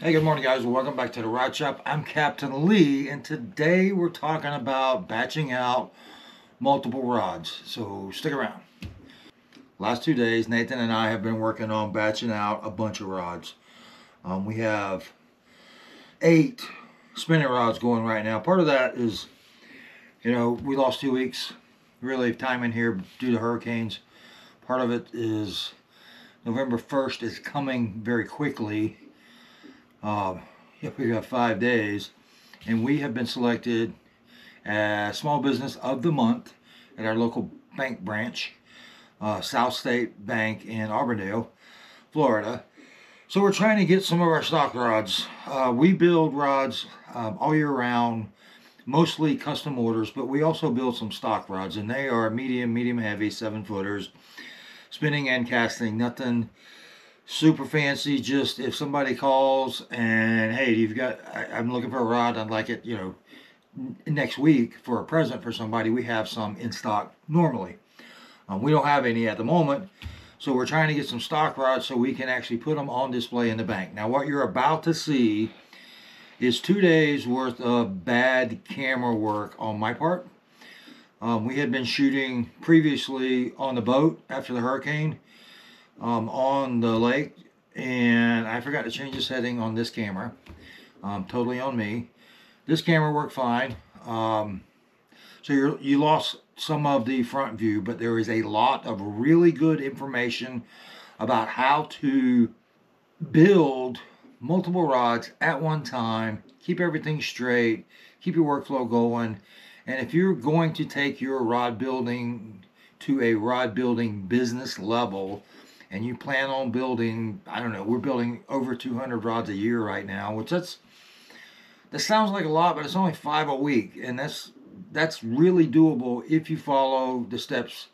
Hey, good morning guys, welcome back to the Rod Shop. I'm Captain Lee, and today we're talking about batching out multiple rods, so stick around. Last 2 days, Nathan and I have been working on batching out a bunch of rods. We have 8 spinning rods going right now. Part of that is, you know, we lost 2 weeks, really, of time in here due to hurricanes. Part of it is November 1st is coming very quickly. We got 5 days, and we have been selected as Small Business of the Month at our local bank branch, South State Bank in Auburndale, Florida. So we're trying to get some of our stock rods. We build rods all year round, mostly custom orders, but we also build some stock rods, and they are medium heavy, 7-footers, spinning and casting, nothing super fancy. Just if somebody calls and, hey, you've got, I'm looking for a rod, I'd like it, you know, next week for a present for somebody, we have some in stock normally. We don't have any at the moment, so we're trying to get some stock rods so we can actually put them on display in the bank. Now what you're about to see is 2 days worth of bad camera work on my part. We had been shooting previously on the boat after the hurricane, on the lake, and I forgot to change the setting on this camera. Totally on me. This camera worked fine. So you lost some of the front view, but there is a lot of really good information about how to build multiple rods at one time, keep everything straight, keep your workflow going, and if you're going to take your rod building to a rod building business level, and you plan on building, I don't know, we're building over 200 rods a year right now, which that sounds like a lot, but it's only 5 a week. And that's really doable if you follow the steps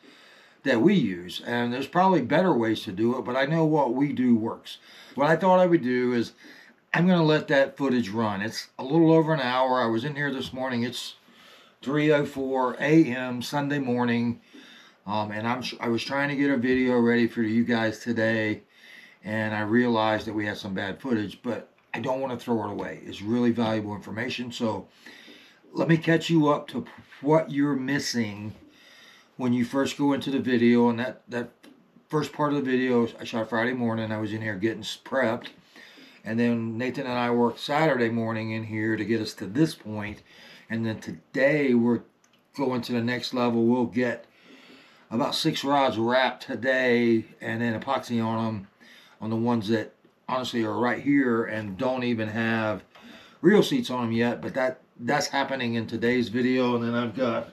that we use. And there's probably better ways to do it, but I know what we do works. What I thought I would do is I'm going to let that footage run. It's a little over an hour. I was in here this morning. It's 3:04 a.m. Sunday morning. And I was trying to get a video ready for you guys today, and I realized that we had some bad footage, but I don't want to throw it away. It's really valuable information, so let me catch you up to what you're missing when you first go into the video. And that first part of the video I shot Friday morning. I was in here getting prepped, and then Nathan and I worked Saturday morning in here to get us to this point, and then today we're going to the next level. We'll get about 6 rods wrapped today, and then epoxy on them, on the ones that honestly are right here and don't even have real seats on them yet, but that's happening in today's video. And then I've got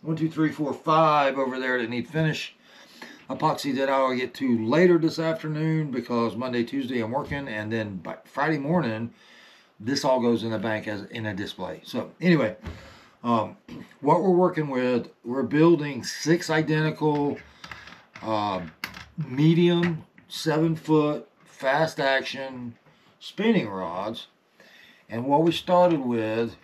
1, 2, 3, 4, 5 over there that need finish epoxy that I'll get to later this afternoon, because Monday, Tuesday I'm working, and then by Friday morning this all goes in the bank as in a display. So anyway, what we're working with, we're building 6 identical medium 7-foot fast action spinning rods, and what we started with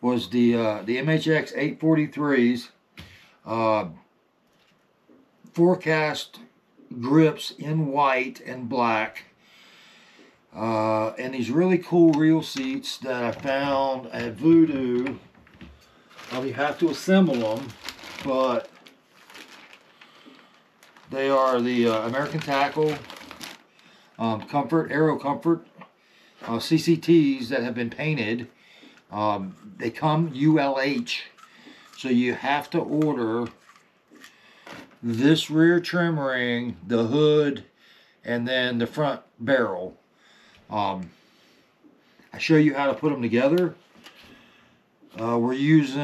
was the MHX 843s Forecast grips in white and black. And these really cool reel seats that I found at Voodoo. You have to assemble them, but they are the American Tackle Comfort, Aero Comfort CCTs that have been painted. They come ULH, so you have to order this rear trim ring, the hood, and then the front barrel. I show you how to put them together. We're using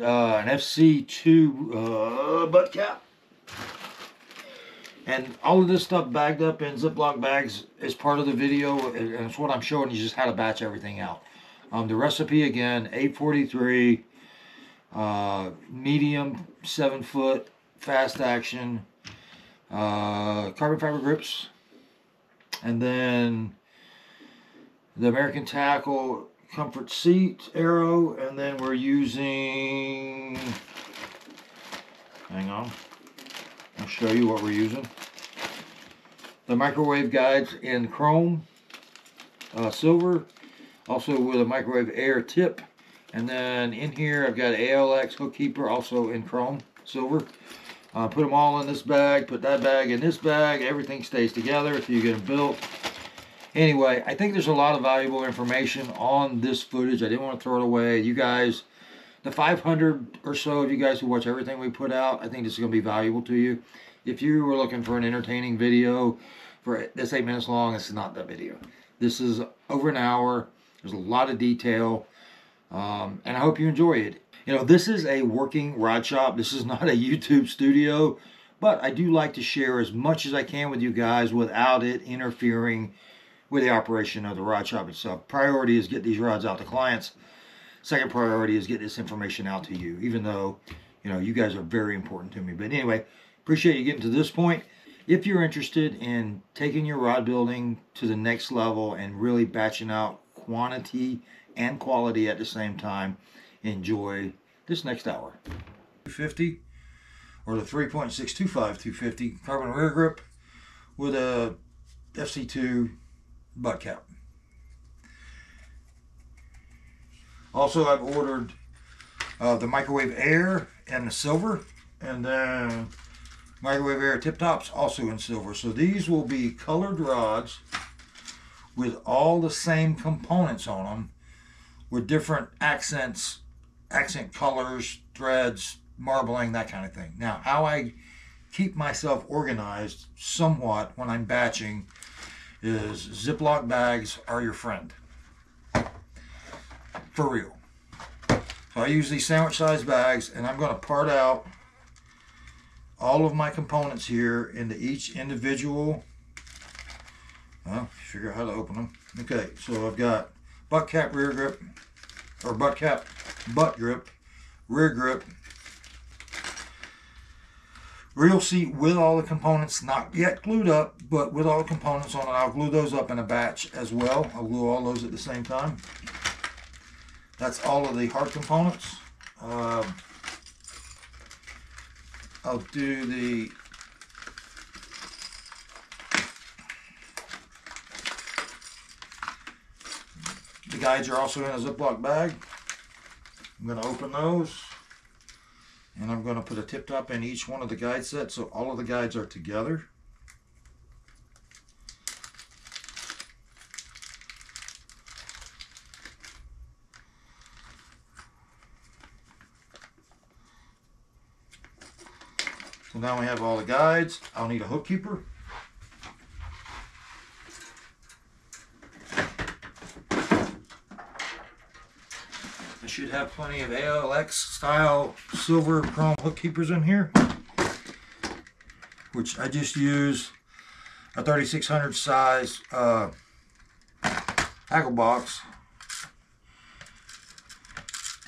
an FC2 butt cap, and all of this stuff bagged up in Ziploc bags is part of the video, and it's what I'm showing you, just how to batch everything out. The recipe again, 843 medium 7-foot fast action carbon fiber grips, and then the American Tackle Comfort Seat Aero, and then we're using, hang on, I'll show you what we're using. The Microwave Guides in Chrome, silver, also with a microwave air tip. And then in here I've got ALX hook keeper, also in chrome silver. Put them all in this bag, put that bag in this bag, everything stays together, so you get them built. Anyway, I think there's a lot of valuable information on this footage. I didn't want to throw it away. You guys, the 500 or so of you guys who watch everything we put out, I think this is going to be valuable to you. If you were looking for an entertaining video for that's 8 minutes long, this is not that video. This is over an hour. There's a lot of detail, and I hope you enjoy it. You know, this is a working rod shop. This is not a YouTube studio, but I do like to share as much as I can with you guys without it interfering with the operation of the rod shop itself. Priority is get these rods out to clients. Second priority is get this information out to you, even though, you know, you guys are very important to me. But anyway, appreciate you getting to this point. If you're interested in taking your rod building to the next level and really batching out quantity and quality at the same time, enjoy this next hour. 250 or the 3.625 250 carbon rear grip with a FC2 butt cap. Also, I've ordered the microwave air and the silver, and then microwave air tip tops also in silver. So these will be colored rods with all the same components on them, with different accents, accent colors, threads, marbling, that kind of thing. Now, how I keep myself organized somewhat when I'm batching is Ziploc bags are your friend. For real. So I use these sandwich size bags, and I'm going to part out all of my components here into each individual. Well, figure out how to open them. Okay, so I've got butt cap, rear grip, or butt cap, butt grip, rear grip, real seat with all the components not yet glued up, but with all the components on it. I'll glue those up in a batch as well. I'll glue all those at the same time. That's all of the hard components. I'll do the guides are also in a Ziploc bag. I'm going to open those, and I'm going to put a tip top in each one of the guide sets, so all of the guides are together. So now we have all the guides. I'll need a hook keeper. I should have plenty of ALX style silver chrome hook keepers in here, which I just use a 3600 size tackle box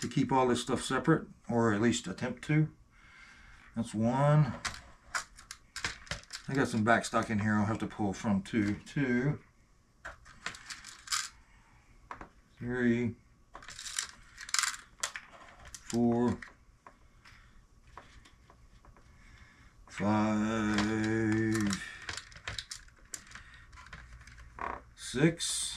to keep all this stuff separate, or at least attempt to. That's one. I got some back stock in here I'll have to pull from. Two, 3, 4, 5, 6.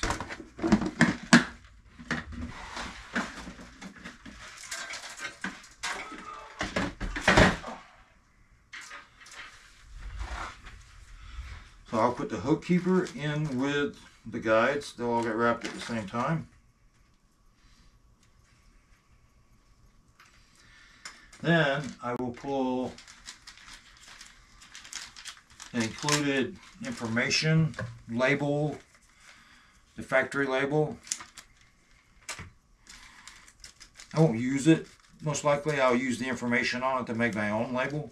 So I'll put the hook keeper in with the guides. They'll all get wrapped at the same time. Then I will pull the included information label, the factory label. I won't use it. Most likely I'll use the information on it to make my own label.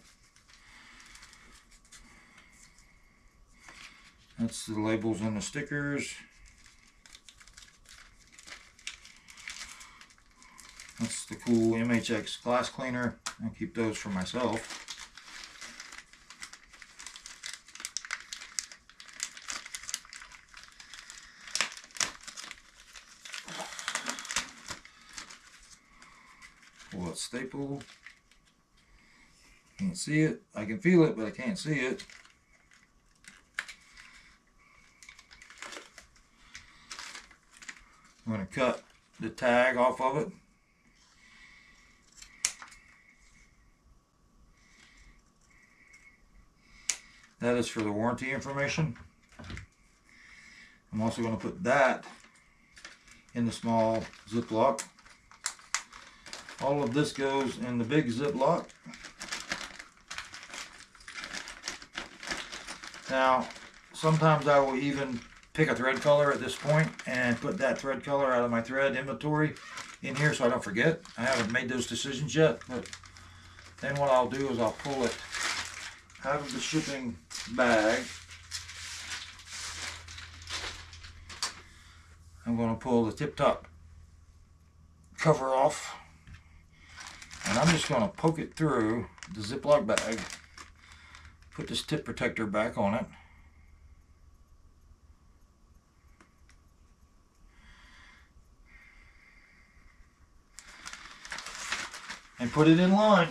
That's the labels and the stickers. That's the cool MHX glass cleaner. I'll keep those for myself. Pull out staple. Can't see it. I can feel it, but I can't see it. I'm going to cut the tag off of it. That is for the warranty information. I'm also going to put that in the small Ziploc. All of this goes in the big Ziploc. Now, sometimes I will even pick a thread color at this point and put that thread color out of my thread inventory in here so I don't forget. I haven't made those decisions yet, but then what I'll do is I'll pull it out of the shipping bag. I'm going to pull the tip top cover off, and I'm just going to poke it through the Ziploc bag, put this tip protector back on it, and put it in line.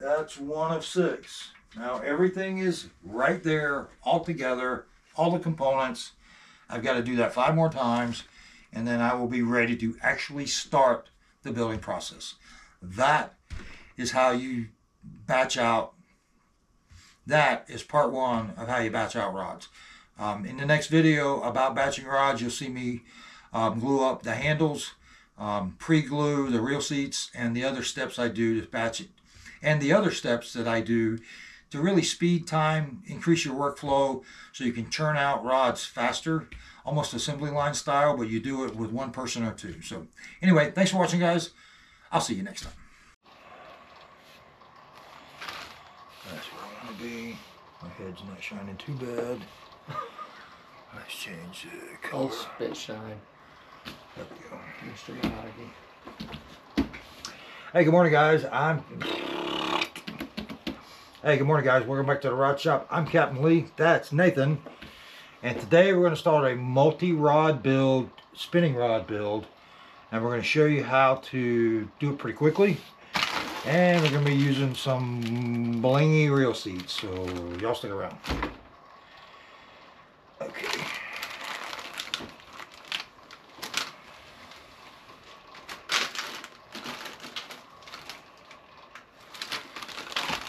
That's one of six. Now everything is right there, all together, all the components. I've got to do that 5 more times, and then I will be ready to actually start the building process. That is how you batch out. That is part one of how you batch out rods. In the next video about batching rods, you'll see me glue up the handles, pre-glue the reel seats, and the other steps I do to batch it, and the other steps that I do to really speed time, increase your workflow so you can churn out rods faster, almost assembly line style, but you do it with one person or two. So anyway, thanks for watching, guys. I'll see you next time. That's where I want to be. My head's not shining too bad. Let's change the color. I'll spit shine. There we go. Mr. Miyagi. Hey, good morning, guys. Hey, good morning, guys. Welcome back to the Rod Shop. I'm Captain Lee. That's Nathan. And today we're going to start a multi-rod build, spinning rod build. And we're going to show you how to do it pretty quickly. And we're going to be using some blingy reel seats. So y'all stick around. Okay.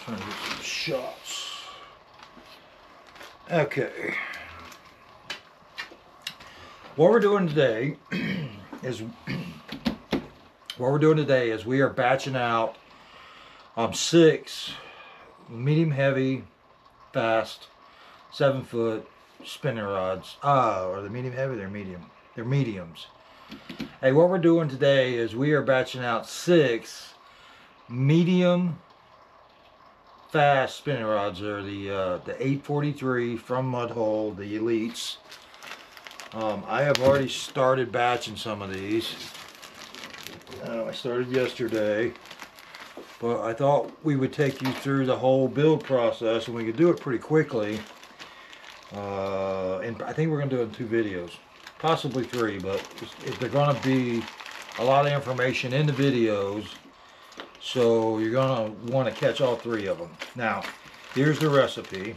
Trying to get some shots. Okay. What we're doing today is we are batching out 6 medium heavy fast 7-foot spinning rods. Are they medium heavy? They're medium. They're mediums. Hey, what we're doing today is we are batching out 6 medium fast spinning rods. Are the 843 from Mudhole, the Elites. I have already started batching some of these. I started yesterday, but I thought we would take you through the whole build process, and we could do it pretty quickly. And I think we're going to do it in 2 videos, possibly 3, but they're going to be a lot of information in the videos. So you're going to want to catch all 3 of them. Now, here's the recipe.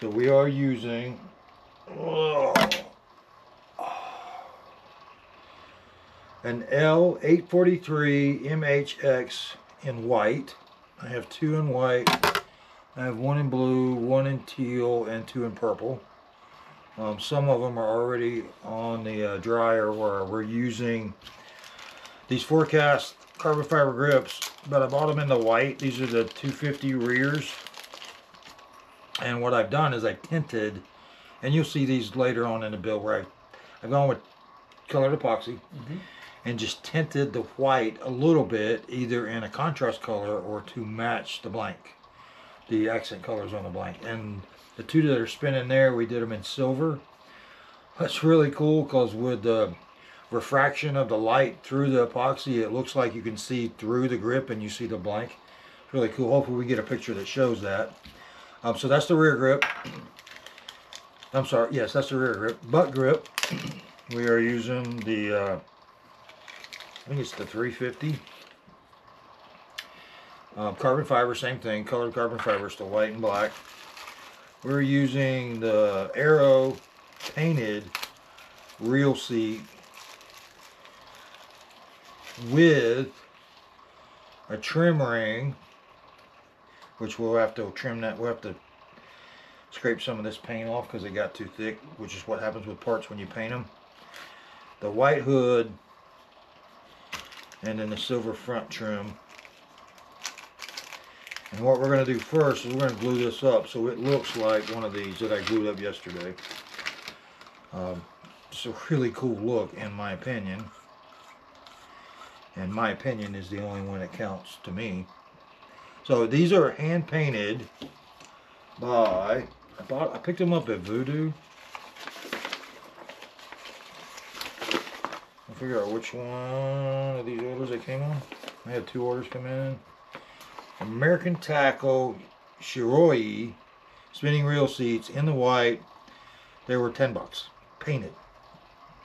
So we are using... an L843 MHX in white. I have 2 in white. I have 1 in blue, 1 in teal, and 2 in purple. Some of them are already on the dryer where we're using... these Forecast carbon fiber grips, but I bought them in the white. These are the 250 rears. And what I've done is I tinted, and you'll see these later on in the build where I've gone with colored epoxy and just tinted the white a little bit, either in a contrast color or to match the blank, the accent colors on the blank. And the 2 that are spinning there, we did them in silver. That's really cool because with the refraction of the light through the epoxy, it looks like you can see through the grip and you see the blank. It's really cool. Hopefully we get a picture that shows that. So that's the rear grip. I'm sorry, yes, that's the rear grip. Butt grip, we are using the I think it's the 350 carbon fiber, same thing, colored carbon fiber. It's the white and black. We're using the Arrow painted reel seat with a trim ring, which we'll have to trim that. We'll have to scrape some of this paint off because it got too thick, which is what happens with parts when you paint them. The white hood, and then the silver front trim. And what we're going to do first is we're going to glue this up so it looks like one of these that I glued up yesterday. It's a really cool look in my opinion. And my opinion is the only one that counts to me. So these are hand painted by, I picked them up at Voodoo. I'll figure out which one of these orders they came on. I had two orders come in. American Tackle Shiroi spinning reel seats in the white. They were $10 painted.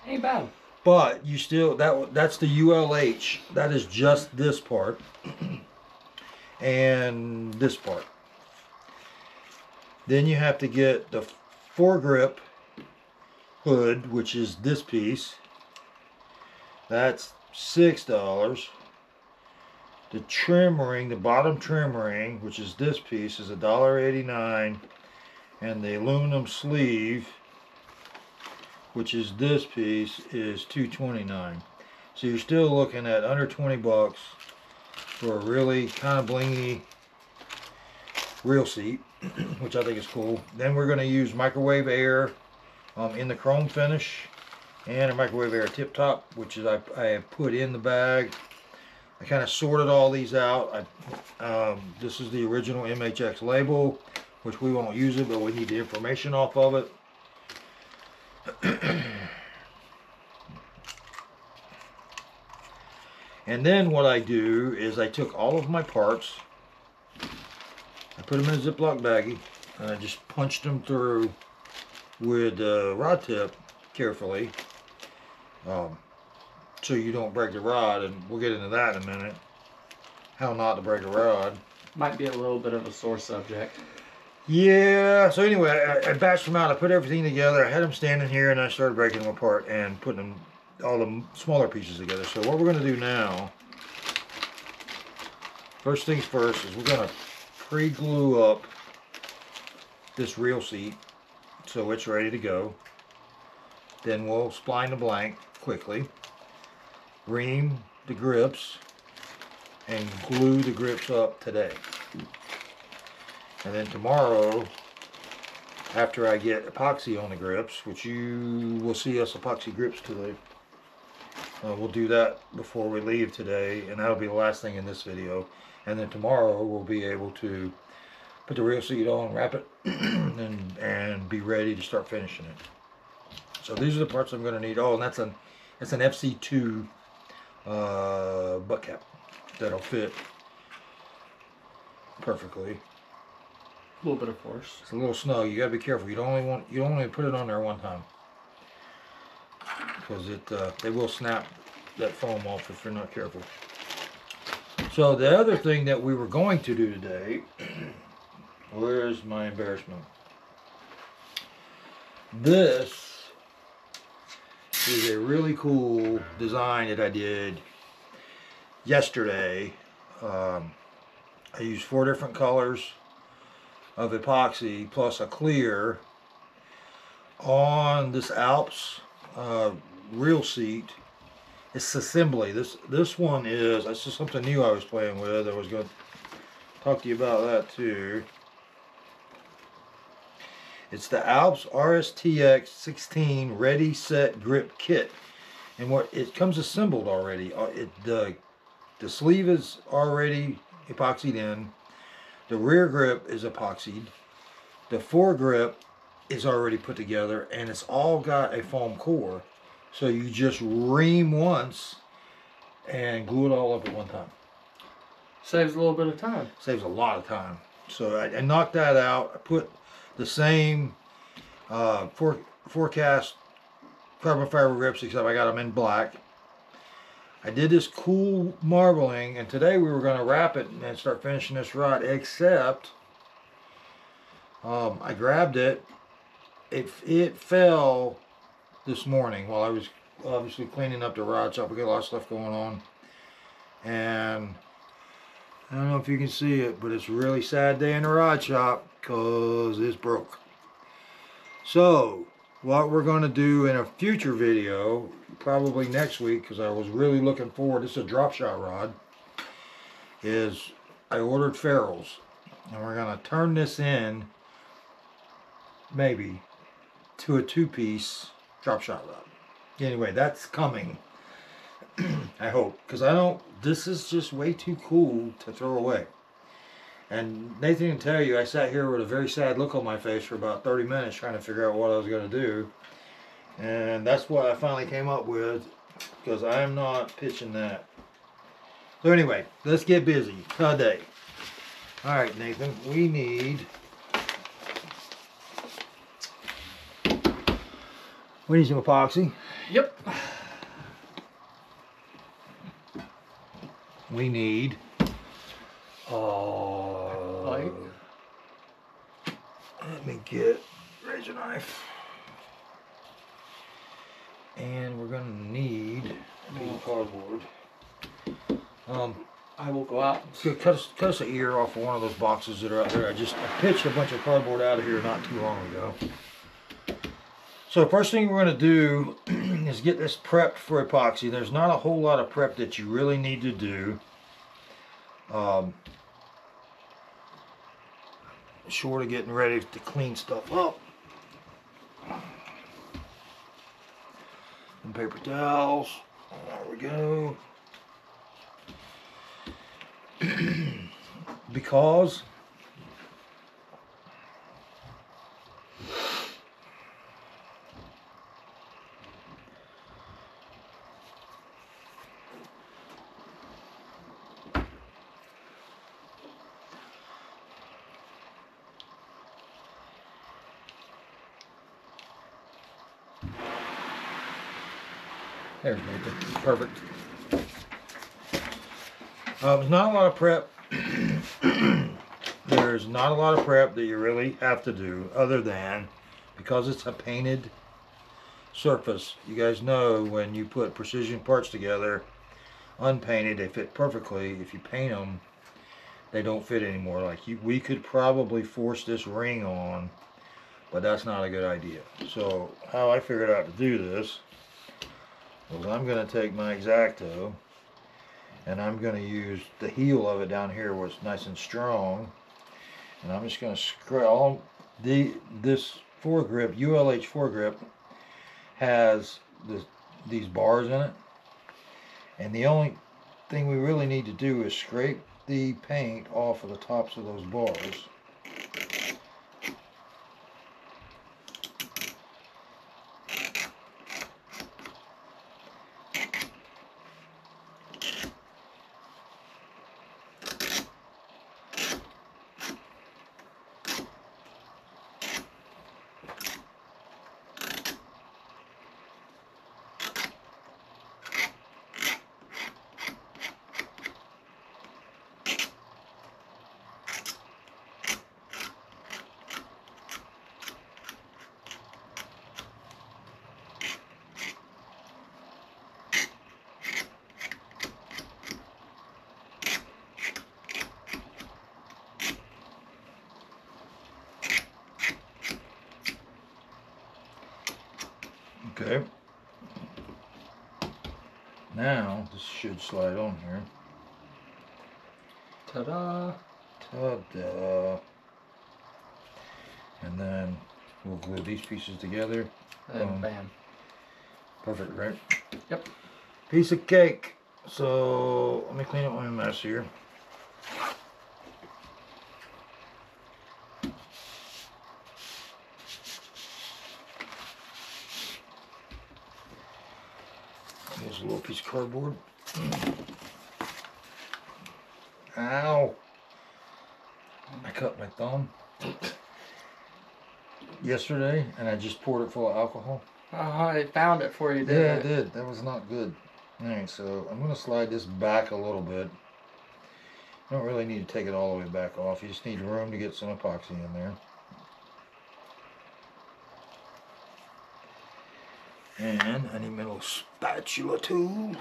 Ain't bad. But you still, that's the ULH. That is just this part and this part. Then you have to get the foregrip hood, which is this piece. That's $6. The trim ring, the bottom trim ring, which is this piece, is $1.89, and the aluminum sleeve, which is this piece, is $2.29. So you're still looking at under 20 bucks for a really kind of blingy reel seat, which I think is cool. Then we're going to use microwave air in the chrome finish, and a microwave air tip top, which is I put in the bag. I kind of sorted all these out. This is the original MHX label, which we won't use it, but we need the information off of it. And then what I do is I took all of my parts, I put them in a Ziploc baggie, and I just punched them through with a rod tip carefully. So you don't break the rod, and we'll get into that in a minute, how not to break a rod. Might be a little bit of a sore subject. Yeah, so anyway, I batched them out, I put everything together, I had them standing here, and I started breaking them apart and putting them, all the smaller pieces together. So what we're going to do now, first things first, is we're going to pre-glue up this reel seat so it's ready to go. Then we'll spline the blank quickly, ream the grips, and glue the grips up today. And then tomorrow, after I get epoxy on the grips, which you will see us epoxy grips today, we'll do that before we leave today, and that'll be the last thing in this video. And then tomorrow we'll be able to put the reel seat on, wrap it, and be ready to start finishing it. So these are the parts I'm going to need. Oh, and that's an FC2 butt cap that'll fit perfectly. A little bit of force. It's a little snug. You gotta be careful. You don't only put it on there one time, because they will snap that foam off if you're not careful. So the other thing that we were going to do today, where's my embarrassment? This is a really cool design that I did yesterday. I used 4 different colors of epoxy plus a clear on this Alps reel seat. It's assembly. This one is, that's just something new I was playing with. I was going to talk to you about that too. It's the Alps RSTX 16 Ready Set Grip Kit, and what it comes assembled already. The sleeve is already epoxied in. The rear grip is epoxied. The foregrip is already put together, and it's all got a foam core. So you just ream once and glue it all up at one time. Saves a little bit of time. Saves a lot of time. So I knocked that out. I put the same Forecast carbon fiber grips, except I got them in black. I did this cool marbling, and today we were going to wrap it and start finishing this rod, except I grabbed it, it fell this morning while I was obviously cleaning up the rod shop. We got a lot of stuff going on, and I don't know if you can see it, but it's a really sad day in the rod shop because it's broke. So what we're going to do in a future video, probably next week, because I was really looking forward, this is a drop shot rod, is I ordered ferrules, and we're going to turn this in maybe to a two-piece drop shot rod. Anyway, that's coming. I hope, because I don't, this is just way too cool to throw away. And Nathan can tell you, I sat here with a very sad look on my face for about 30 minutes trying to figure out what I was going to do, and that's what I finally came up with, because I'm not pitching that. So anyway, let's get busy today. All right, Nathan, we need, some epoxy. Yep. We need let me get razor knife, and we're gonna need cardboard. I will go out and cut us an ear off of one of those boxes that are out there. I pitched a bunch of cardboard out of here not too long ago. So first thing we're going to do is get this prepped for epoxy. There's not a whole lot of prep that you really need to do, short of getting ready to clean stuff up. And paper towels. There we go. Because there's Nathan. Perfect. There's not a lot of prep. There's not a lot of prep that you really have to do, other than, because it's a painted surface, you guys know when you put precision parts together, unpainted, they fit perfectly. If you paint them, they don't fit anymore. Like we could probably force this ring on, but that's not a good idea. So how I figured out to do this was I'm going to take my X-Acto, and I'm going to use the heel of it down here where it's nice and strong, and I'm just going to scratch all this foregrip. ULH foregrip has these bars in it, and the only thing we really need to do is scrape the paint off of the tops of those bars. Okay, now this should slide on here. Ta-da! Ta-da! And then we'll glue these pieces together. And bam. Perfect, right? Yep. Piece of cake. So let me clean up my mess here. Here's a little piece of cardboard. Ow! I cut my thumb yesterday, and I just poured it full of alcohol. I found it for you, didn't I? Yeah, I did. That was not good. Alright, so I'm going to slide this back a little bit. You don't really need to take it all the way back off. You just need room to get some epoxy in there. And I need my little spatula tool.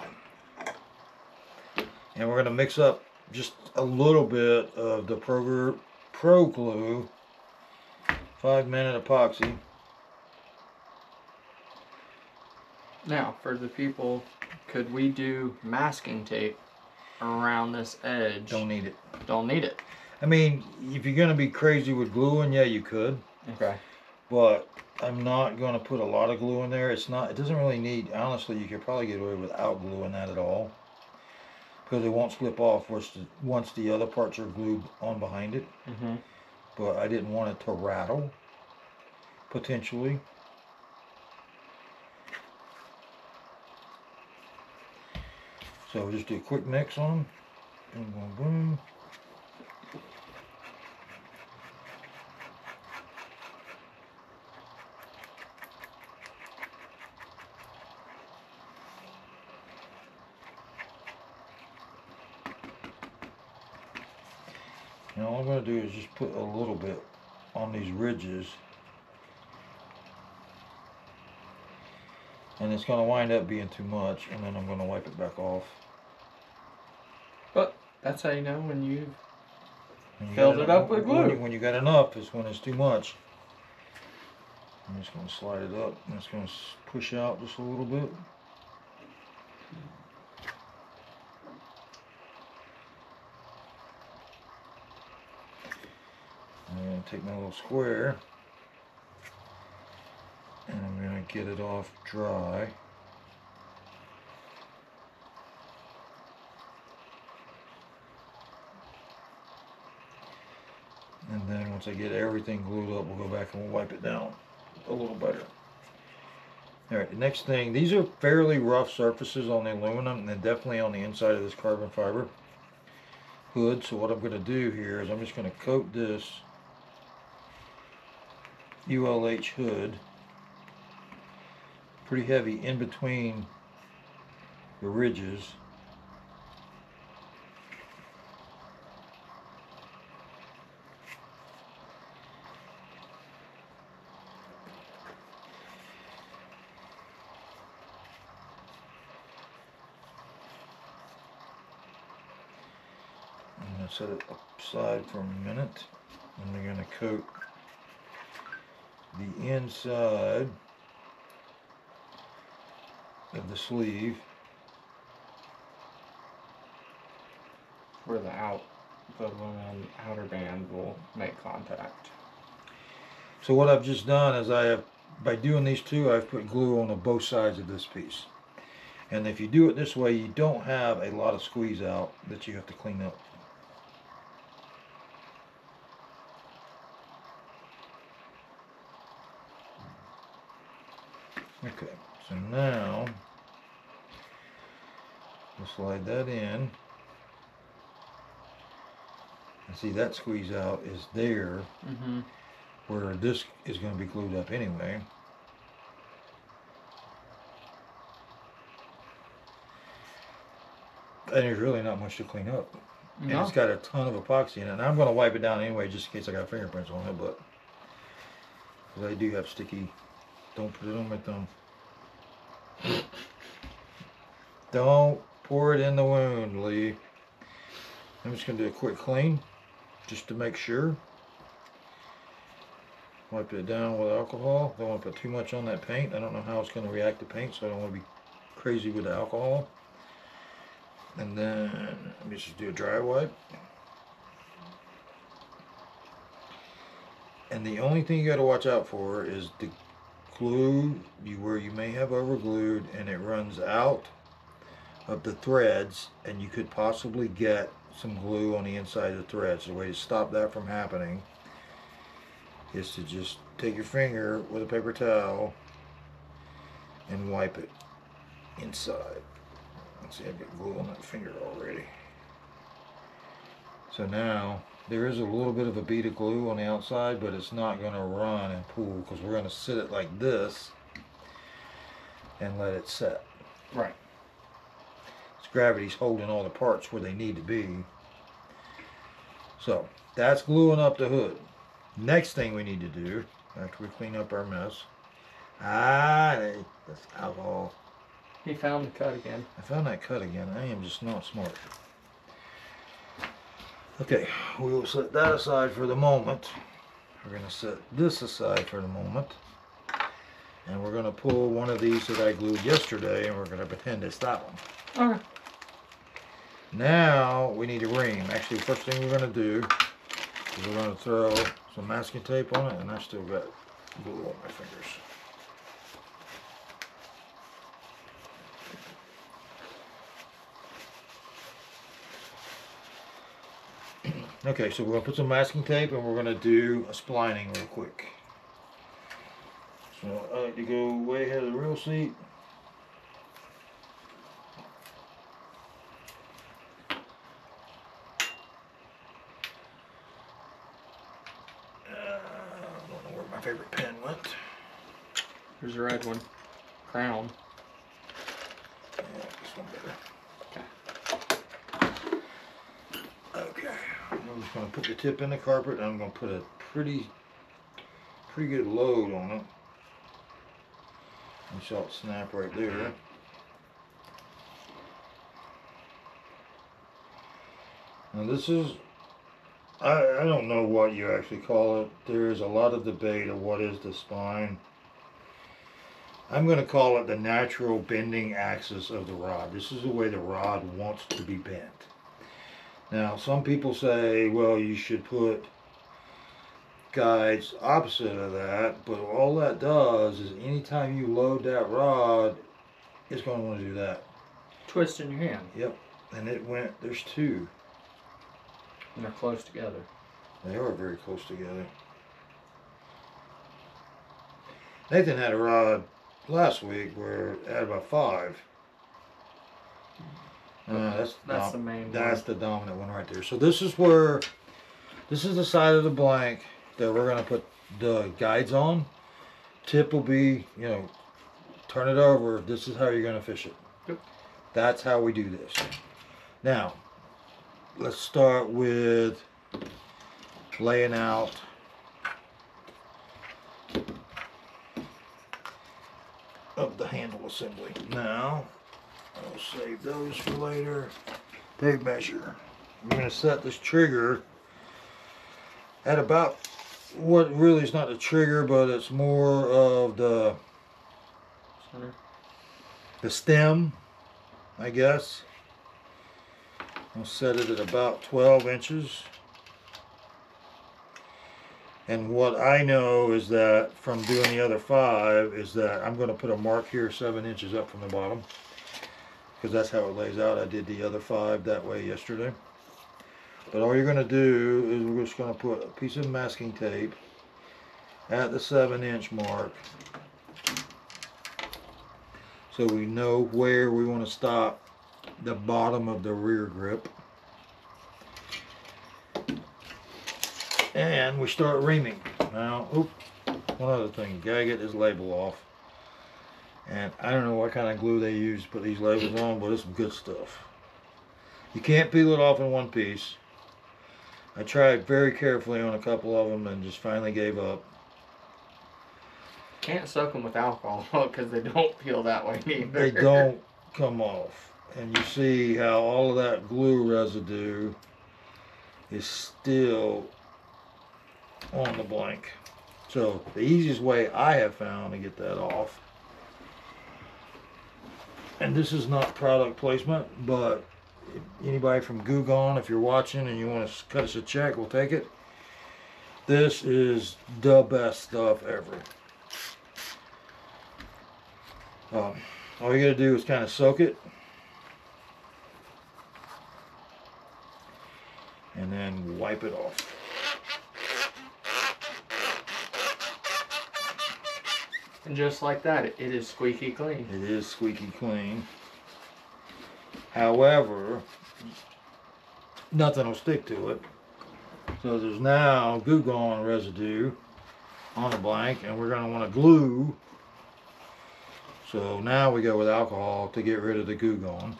And we're going to mix up just a little bit of the Pro Glue 5-minute epoxy. Now, for the people, could we do masking tape around this edge? Don't need it. Don't need it. I mean, if you're going to be crazy with gluing, yeah, you could. Okay. But I'm not going to put a lot of glue in there. It's not, it doesn't really need, honestly, you could probably get away without gluing that at all, because it won't slip off once the other parts are glued on behind it. Mm-hmm. But I didn't want it to rattle, potentially. So we'll just do a quick mix on them. Boom, boom, boom. Now all I'm going to do is just put a little bit on these ridges, and it's going to wind up being too much, and then I'm going to wipe it back off. But that's how you know when you filled it up with glue. When you got enough is when it's too much. I'm just going to slide it up, and it's going to push out just a little bit. Take my little square, and I'm going to get it off dry. And then once I get everything glued up, we'll go back and we'll wipe it down a little better. Alright, the next thing, these are fairly rough surfaces on the aluminum, and then definitely on the inside of this carbon fiber hood. So what I'm going to do here is I'm just going to coat this ULH hood pretty heavy in between the ridges, I'm going to set it aside for a minute, and we're going to coat the inside of the sleeve where the outer band will make contact. So what I've just done is I have, by doing these two, I've put glue on both sides of this piece. And if you do it this way, you don't have a lot of squeeze out that you have to clean up. Okay, so now we'll slide that in, and see that squeeze out is there, mm-hmm, where this is going to be glued up anyway. And there's really not much to clean up. No. And it's got a ton of epoxy in it, and I'm going to wipe it down anyway just in case I got fingerprints on it, but because I do have sticky. Don't put it on my thumb. Don't pour it in the wound, Lee. I'm just going to do a quick clean just to make sure. Wipe it down with alcohol. Don't want to put too much on that paint. I don't know how it's going to react to paint, so I don't want to be crazy with the alcohol. And then let me just do a dry wipe. And the only thing you got to watch out for is the glue where you may have overglued and it runs out of the threads, and you could possibly get some glue on the inside of the threads. So the way to stop that from happening is to just take your finger with a paper towel and wipe it inside. Let's see, I've got glue on that finger already. So now there is a little bit of a bead of glue on the outside, but it's not going to run and pool, because we're going to sit it like this and let it set. Right. Because gravity's holding all the parts where they need to be. So that's gluing up the hood. Next thing we need to do, after we clean up our mess, with alcohol. He found the cut again. I found that cut again. I am just not smart. Okay, we will set that aside for the moment. We're going to set this aside for the moment. And we're going to pull one of these that I glued yesterday, and we're going to pretend it's that one. Okay. Now we need a ream. Actually, first thing we're going to do is we're going to throw some masking tape on it, and I've still got glue on my fingers. Okay, so we're going to put some masking tape and we're going to do a splining real quick. So I like to go way ahead of the reel seat. I don't know where my favorite pen went. Here's the red one. Crown. Yeah, this one better. I'm just going to put the tip in the carpet, and I'm going to put a pretty good load on it. You saw it snap right there. Now this is, I don't know what you actually call it. There is a lot of debate of what is the spline. I'm going to call it the natural bending axis of the rod. This is the way the rod wants to be bent. Now, some people say, well, you should put guides opposite of that, but all that does is anytime you load that rod, it's going to want to do that. Twist in your hand. Yep. And it went, there's two. And they're close together. They are very close together. Nathan had a rod last week where it had about five. That's the main one. That's the dominant one right there. So this is where, this is the side of the blank that we're going to put the guides on. Tip will be, you know, turn it over. This is how you're going to fish it. Yep. That's how we do this. Now, let's start with laying out of the handle assembly. Now, I'll save those for later. Tape measure. I'm going to set this trigger at about what really is not a trigger, but it's more of the center, the stem, I guess. I'll set it at about 12 inches. And what I know is that from doing the other five is that I'm going to put a mark here 7 inches up from the bottom. Because that's how it lays out. I did the other five that way yesterday. But all you're going to do is we're just going to put a piece of masking tape at the 7 inch mark, so we know where we want to stop the bottom of the rear grip. And we start reaming. Now, one other thing, gotta get this label off. And I don't know what kind of glue they use to put these labels on, but it's some good stuff. You can't peel it off in one piece. I tried very carefully on a couple of them and just finally gave up. Can't soak them with alcohol because they don't peel that way either. They don't come off. And you see how all of that glue residue is still on the blank. So the easiest way I have found to get that off, and this is not product placement, but anybody from Goo Gone, if you're watching and you want to cut us a check, we'll take it. This is the best stuff ever. All you got to do is kind of soak it. And then wipe it off. And just like that, it is squeaky clean. It is squeaky clean. However, nothing will stick to it. So there's now Goo Gone residue on the blank, and we're going to want to glue. So now we go with alcohol to get rid of the Goo Gone.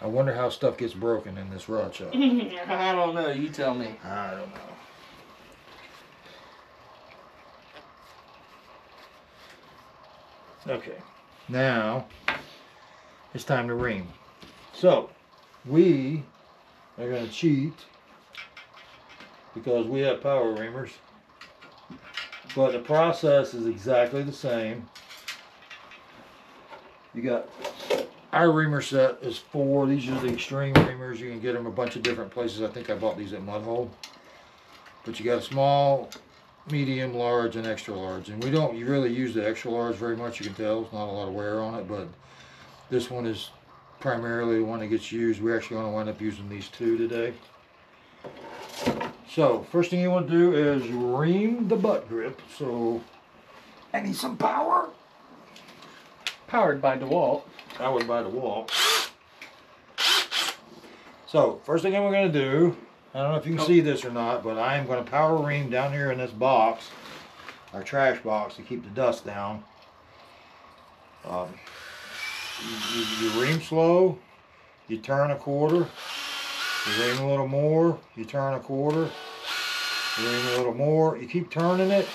I wonder how stuff gets broken in this rod shop. I don't know. You tell me. I don't know. Okay, now it's time to ring. So we are going to cheat because we have power reamers, but the process is exactly the same. You got our reamer set is 4. These are the extreme reamers. You can get them a bunch of different places. I think I bought these at Mudhole. But you got a small, medium, large, and extra large. And we don't really use the extra large very much. You can tell it's not a lot of wear on it, but this one is primarily the one that gets used. We're actually going to wind up using these two today. So first thing you want to do is ream the butt grip. So I need some power. Powered by DeWalt. Powered by DeWalt. So first thing we're going to do, I don't know if you can see this or not, but I am going to power ream down here in this box, our trash box, to keep the dust down. You ream slow, you turn a quarter, you ream a little more, you turn a quarter, you ream a little more, you keep turning it,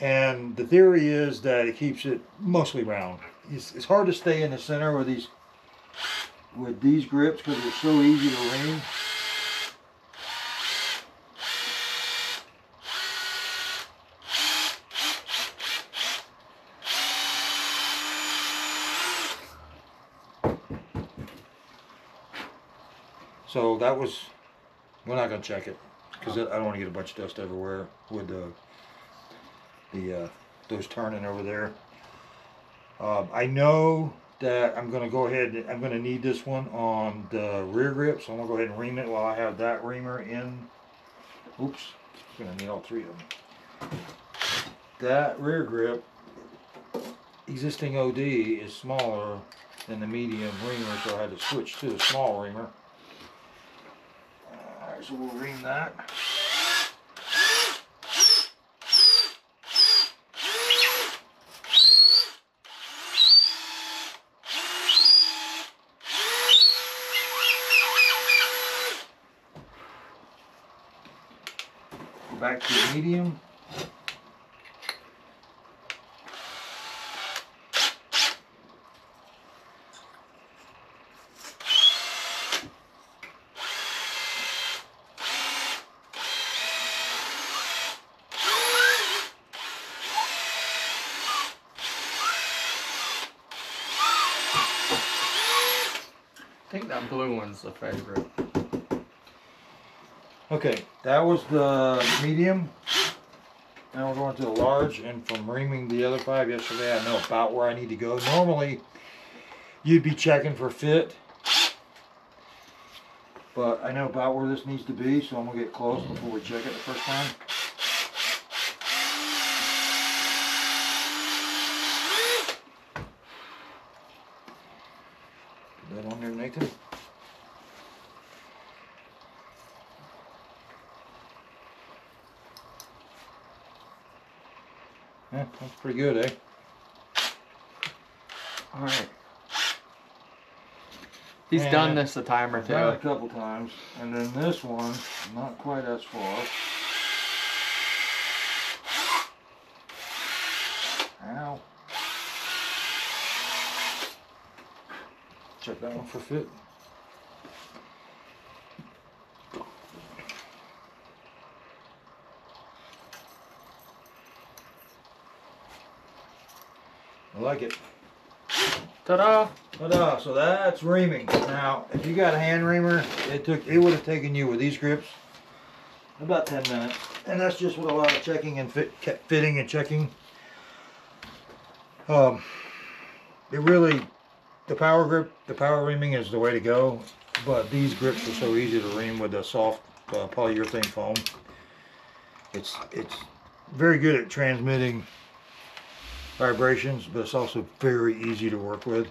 and the theory is that it keeps it mostly round. It's hard to stay in the center with these grips because it's so easy to ream. So that was, we're not going to check it because I don't want to get a bunch of dust everywhere with those turning over there. I know that I'm going to go ahead, I'm going to need this one on the rear grip, so I'm going to go ahead and ream it while I have that reamer in. Oops, I'm going to need all three of them. That rear grip, existing OD is smaller than the medium reamer, so I had to switch to the small reamer. So we'll ream that. Go back to the medium. That blue one's the favorite. Okay, that was the medium. Now we're going to the large, and from reaming the other 5 yesterday, I know about where I need to go. Normally, you'd be checking for fit, but I know about where this needs to be, so I'm going to get close before we check it the first time. Put that on there, Nathan. Yeah, that's pretty good, eh? All right. He's done this a time or two. Done a couple times, and then this one, not quite as far. Ow. Check that one for fit. I like it. Ta-da! Ta-da! So that's reaming. Now, if you got a hand reamer, it would have taken you with these grips about 10 minutes, and that's just with a lot of checking and fitting and checking. It really. The power reaming is the way to go, but these grips are so easy to ream with the soft polyurethane foam. It's very good at transmitting vibrations, but it's also very easy to work with.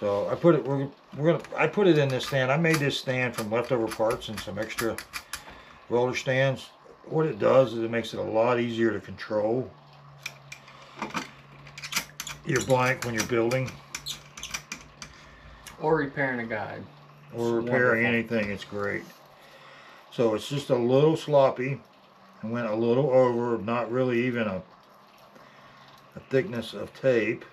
So I put it I put it in this stand. I made this stand from leftover parts and some extra roller stands. What it does is it makes it a lot easier to control your blank when you're building. Or repairing a guide. Or repairing anything, it's great. So it's just a little sloppy and went a little over, not really even a a thickness of tape.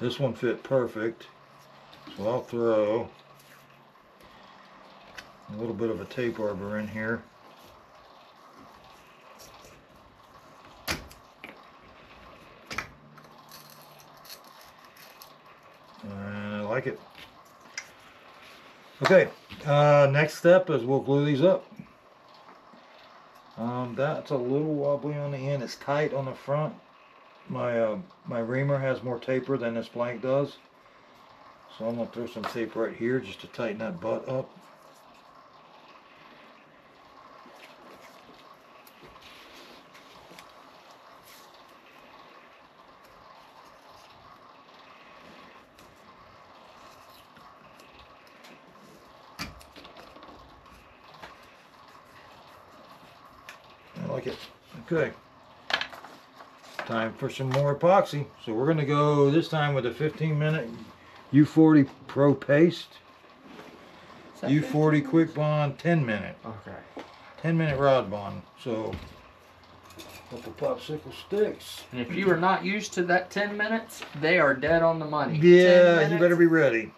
This one fit perfect, so I'll throw a little bit of a tape arbor in here. And I like it. Okay, next step is we'll glue these up. That's a little wobbly on the end. It's tight on the front. My reamer has more taper than this blank does, so I'm gonna throw some tape right here just to tighten that butt up. I like it. Okay. Time for some more epoxy. So we're going to go this time with a 15-minute U40 Pro Paste. U40 Quick Bond 10-minute. Okay. 10-minute Rod Bond. So, a couple popsicle sticks. And if you are not used to that 10 minutes, they are dead on the money. Yeah, you better be ready.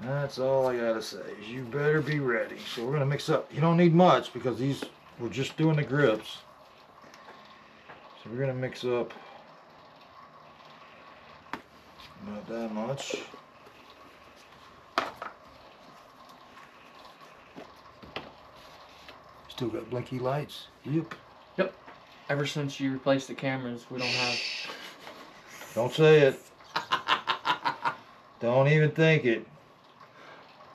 That's all I got to say is you better be ready. So we're going to mix up. You don't need much because these, we're just doing the grips. So we're going to mix up not that much. Still got blinky lights. Yep. Yep. Ever since you replaced the cameras, we don't have. Don't say it. Don't even think it.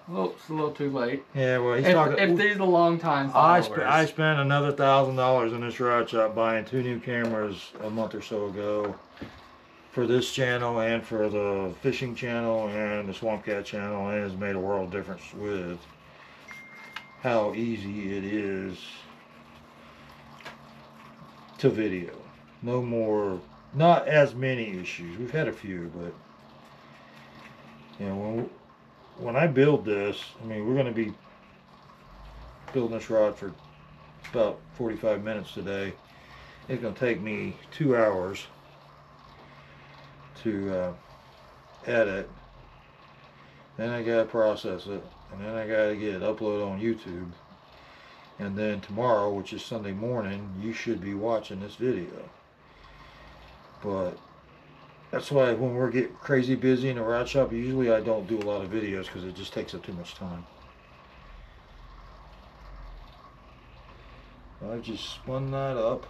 Well, it's a little too late. Yeah, well, he's talking. If these are long time followers. I spent another $1,000 in this rod shop buying 2 new cameras a month or so ago for this channel and for the fishing channel and the Swamp Cat channel, and it's made a world of difference with how easy it is to video. No more, not as many issues. We've had a few, but you know when I build this, I mean, we're going to be building this rod for about 45 minutes today. It's going to take me 2 hours to edit. Then I got to process it. And then I got to get it uploaded on YouTube. And then tomorrow, which is Sunday morning, you should be watching this video. But that's why when we're getting crazy busy in the rod shop, usually I don't do a lot of videos because it just takes up too much time. I just spun that up.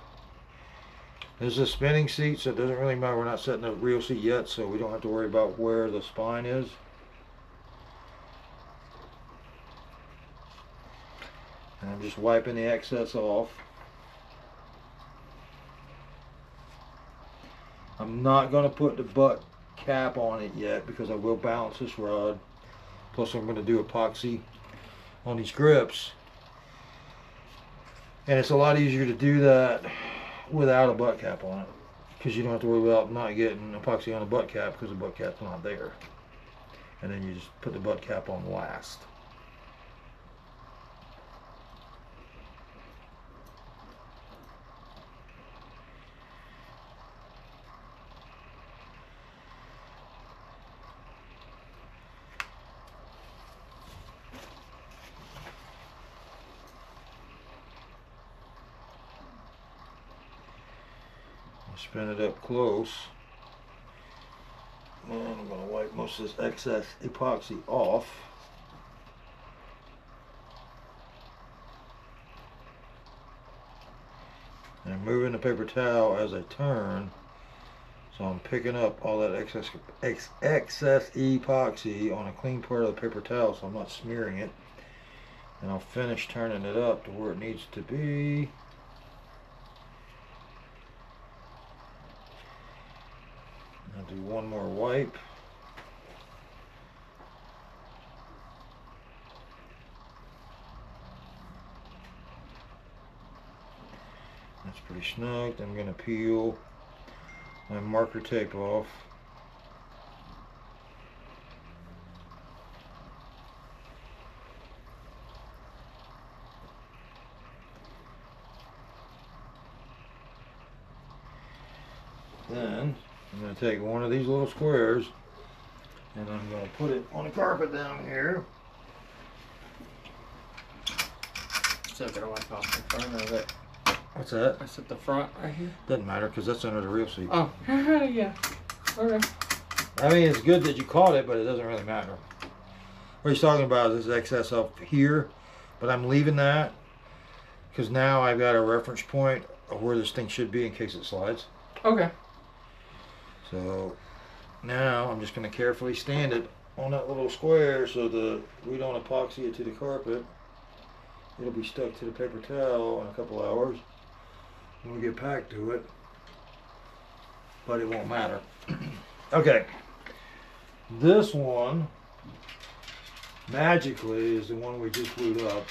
There's a spinning seat, so it doesn't really matter. We're not setting a reel seat yet, so we don't have to worry about where the spine is. And I'm just wiping the excess off. I'm not going to put the butt cap on it yet because I will balance this rod. Plus I'm going to do epoxy on these grips. And it's a lot easier to do that without a butt cap on it. Because you don't have to worry about not getting epoxy on the butt cap because the butt cap's not there. And then you just put the butt cap on last. Spin it up close, and I'm going to wipe most of this excess epoxy off. And I'm moving the paper towel as I turn, so I'm picking up all that excess epoxy on a clean part of the paper towel, so I'm not smearing it. And I'll finish turning it up to where it needs to be. Do one more wipe. That's pretty snug. I'm going to peel my marker tape off. Then I'm going to take one of these little squares and I'm going to put it on the carpet down here. So get a wipe off in front of it. What's that? That's at the front right here. Doesn't matter because that's under the real seat. Oh, yeah. Okay. I mean, it's good that you caught it, but it doesn't really matter. What he's talking about is this excess up here, but I'm leaving that because now I've got a reference point of where this thing should be in case it slides. Okay. So now I'm just going to carefully stand it on that little square so that we don't epoxy it to the carpet. It'll be stuck to the paper towel in a couple hours when we get back to it, but it won't matter. Okay, this one magically is the one we just glued up.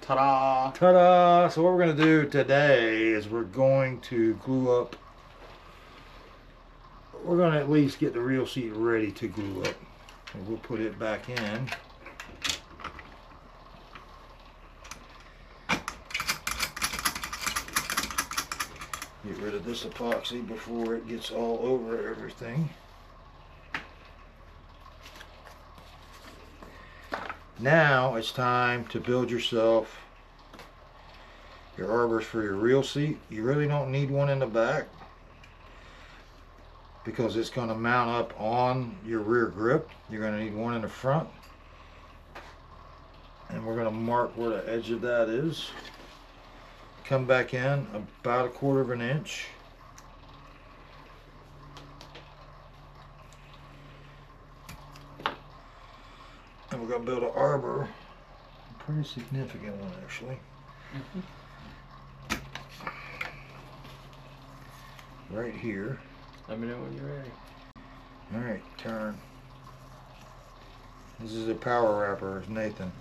Ta-da! Ta-da! So what we're going to do today is we're going to glue up. We're going to at least get the real seat ready to glue up, and we'll put it back in. Get rid of this epoxy before it gets all over everything. Now it's time to build yourself your arbors for your real seat. You really don't need one in the back because it's going to mount up on your rear grip. You're going to need one in the front. And we're going to mark where the edge of that is. Come back in about 1/4 inch. And we're going to build an arbor, a pretty significant one actually. Mm-hmm. Right here. Let me know when you're ready. Alright, turn. This is a power wrapper, it's Nathan.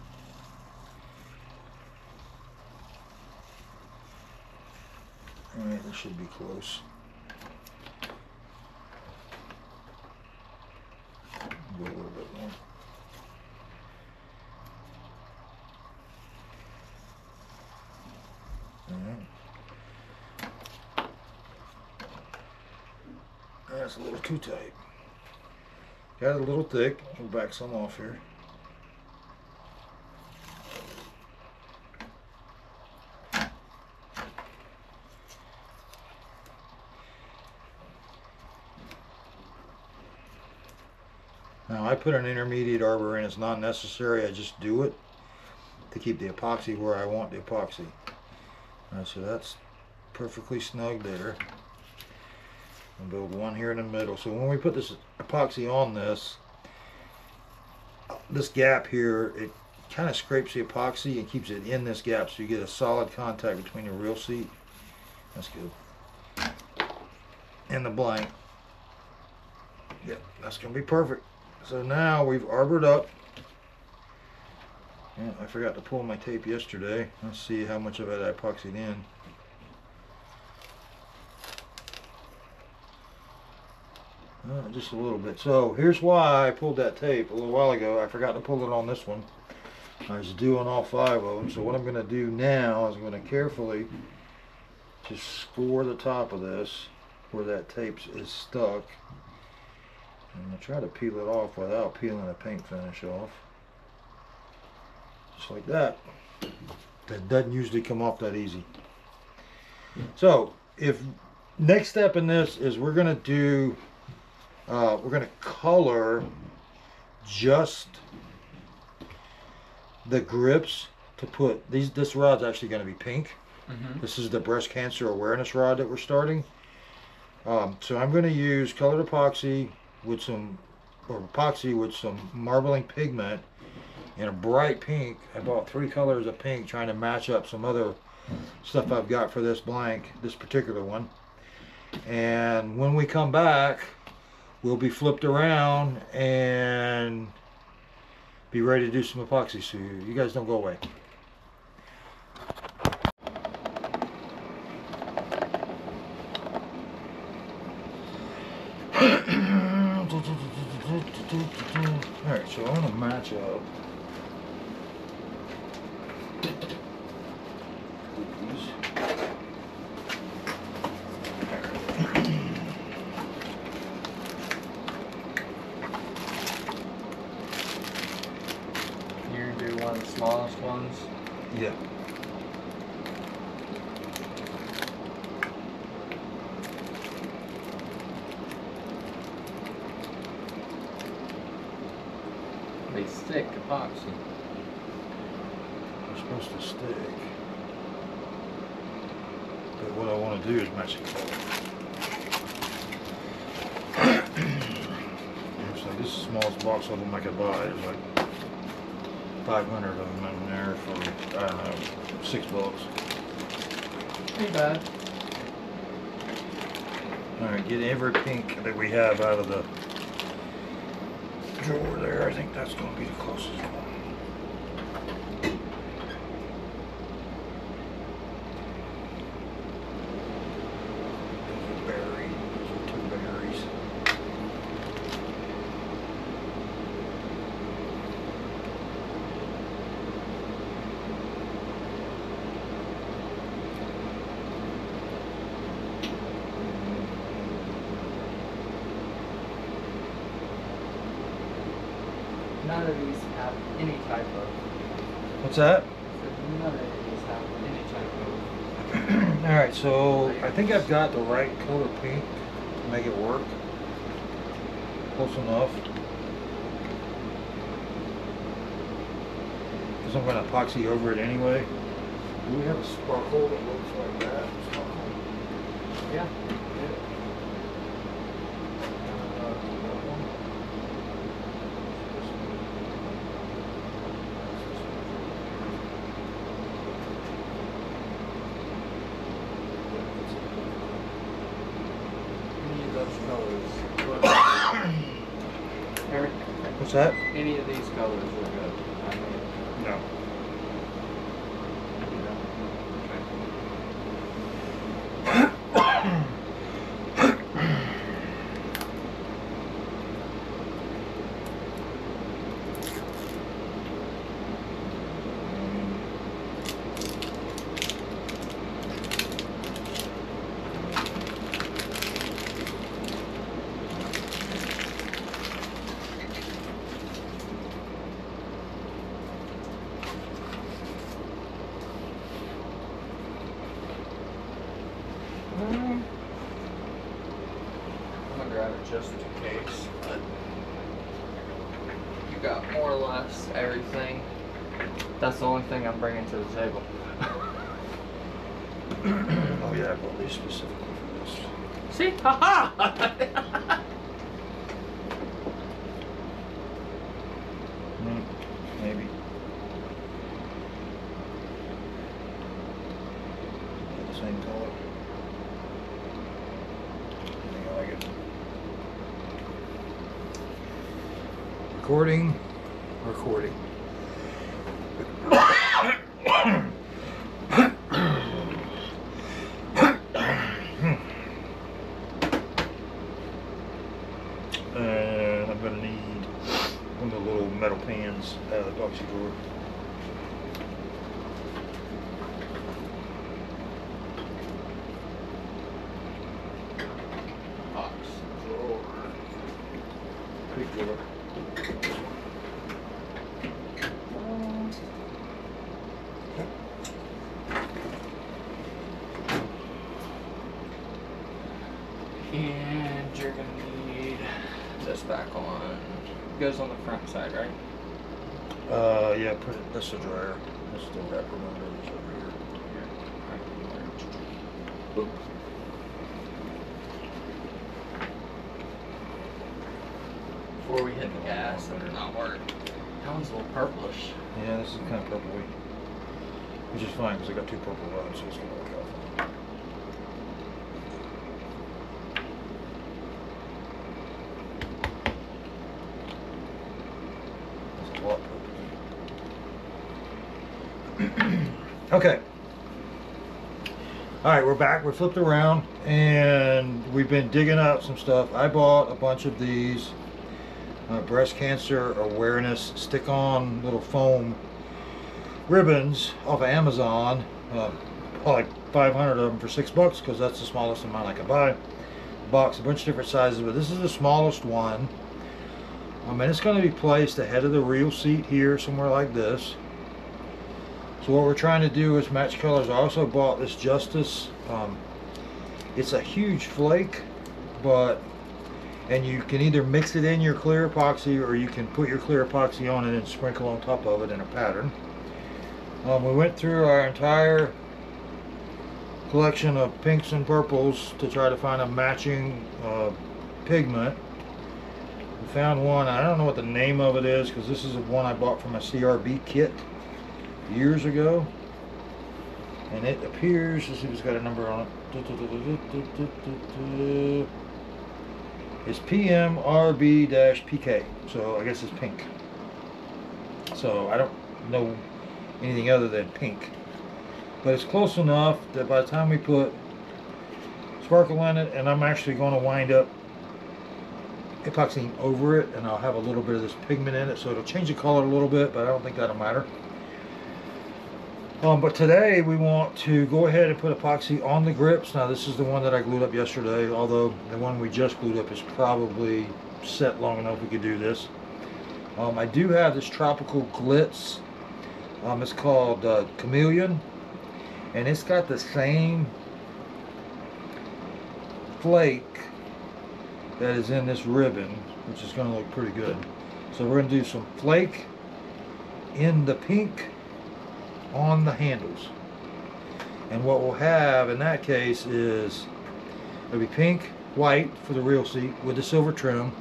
Alright, this should be close. Go a little bit more. Alright. That's a little too tight. Got it a little thick. We'll back some off here. Now I put an intermediate arbor in, it's not necessary, I just do it to keep the epoxy where I want the epoxy. Alright, so that's perfectly snug there. I'll build one here in the middle. So when we put this epoxy on this gap here, it kind of scrapes the epoxy and keeps it in this gap so you get a solid contact between the real seat. That's good. And the blank. Yep, that's going to be perfect. So now we've arbored up. Yeah, I forgot to pull my tape yesterday. Let's see how much of it I epoxied in. Just a little bit. So here's why I pulled that tape a little while ago. I forgot to pull it on this one. I was due on all 5 of them. So what I'm going to do now is I'm going to carefully just score the top of this where that tape is stuck. I'm going to try to peel it off without peeling the paint finish off. Just like that. That doesn't usually come off that easy. So, if next step in this is we're going to do, we're going to color just the grips to put, this rod's actually going to be pink. Mm-hmm. This is the breast cancer awareness rod that we're starting. So I'm going to use colored epoxy with some, or epoxy with some marbling pigment in a bright pink. I bought 3 colors of pink trying to match up some other stuff I've got for this blank, this particular one. And when we come back, we'll be flipped around and be ready to do some epoxy. So you guys don't go away. Alright, so I want to match up with these. smallest ones? Yeah. They stick epoxy. They're supposed to stick. But what I want to do is match it color. It's like this is the smallest box of them I could buy. There's like 500 of them in there for, I don't know, $6. Ain't bad. Alright, get every pink that we have out of the drawer there. I think that's going to be the closest one. Berry. Those are 2 berries. None of these have any type of. What's that? None of these have any type of. Alright, so I think I've got the right color pink to make it work. Close enough. Because I'm going to epoxy over it anyway. Do we have a sparkle that looks like that? Sparkle? Yeah. What's that? Any of these colors are good. I mean, no. Just in case, but you got more or less everything. That's the only thing I'm bringing to the table. Oh yeah, I bought these specifically for this. See? Ha ha! Maybe. The same color. Recording. I'm going to need one of the little metal pans out of the epoxy drawer. And you're going to need this back on. It goes on the front side, right? Yeah, put it, that's the dryer. That's the wrapper one that's over here. Yeah. All right. Boop. Before we hit the gas, and they're not working. That one's a little purplish. Yeah, this is kind of purpley. Which is fine because I got 2 purple rods, so it's going to work out. That's a lot purpley. Okay. All right, we're back. We flipped around and we've been digging up some stuff. I bought a bunch of these. Breast cancer awareness stick-on little foam ribbons off of Amazon, like 500 of them for $6 because that's the smallest amount I could buy. Box, a bunch of different sizes, but this is the smallest one. And it's going to be placed ahead of the reel seat here, somewhere like this. So what we're trying to do is match colors. I also bought this Justice. It's a huge flake, and you can either mix it in your clear epoxy, or you can put your clear epoxy on it and sprinkle on top of it in a pattern. We went through our entire collection of pinks and purples to try to find a matching pigment. We found one. I don't know what the name of it is, because this is one I bought from a CRB kit years ago, and it appears, let's see if it's got a number on it, it's PMRB-PK, so I guess it's pink. So I don't know anything other than pink, but it's close enough that by the time we put sparkle in it, and I'm actually going to wind up epoxying over it, and I'll have a little bit of this pigment in it, so it'll change the color a little bit, but I don't think that'll matter. But today we want to go ahead and put epoxy on the grips. Now this is the one that I glued up yesterday, although the one we just glued up is probably set long enough we could do this. I do have this tropical glitz. It's called Chameleon, and it's got the same flake that is in this ribbon, which is going to look pretty good. So we're going to do some flake in the pink on the handles, and what we'll have in that case is it'll be pink, white for the real seat with the silver trim,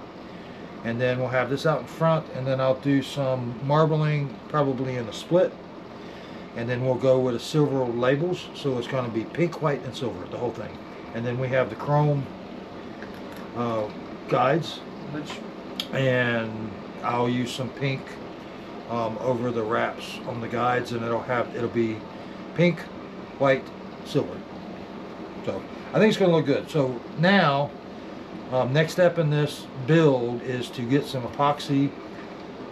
and then we'll have this out in front, and then I'll do some marbling probably in the split, and then we'll go with a silver labels, so it's going to be pink, white, and silver, the whole thing. And then we have the chrome guides, and I'll use some pink over the wraps on the guides, and it'll be pink, white, silver. So I think it's going to look good. So now, next step in this build is to get some epoxy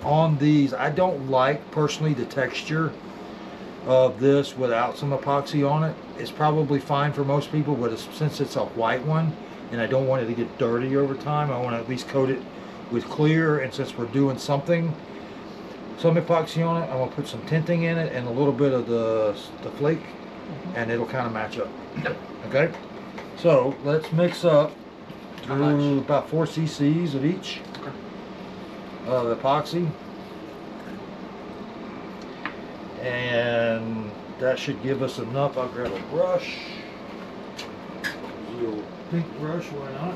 on these. I don't like personally the texture of this without some epoxy on it. It's probably fine for most people, but since it's a white one and I don't want it to get dirty over time, I want to at least coat it with clear, and since we're doing some epoxy on it, I'm going to put some tinting in it and a little bit of the flake, and it'll kind of match up. Okay, so let's mix up through about 4 cc's of each of epoxy, and that should give us enough. I'll grab a brush, a little pink brush, why not?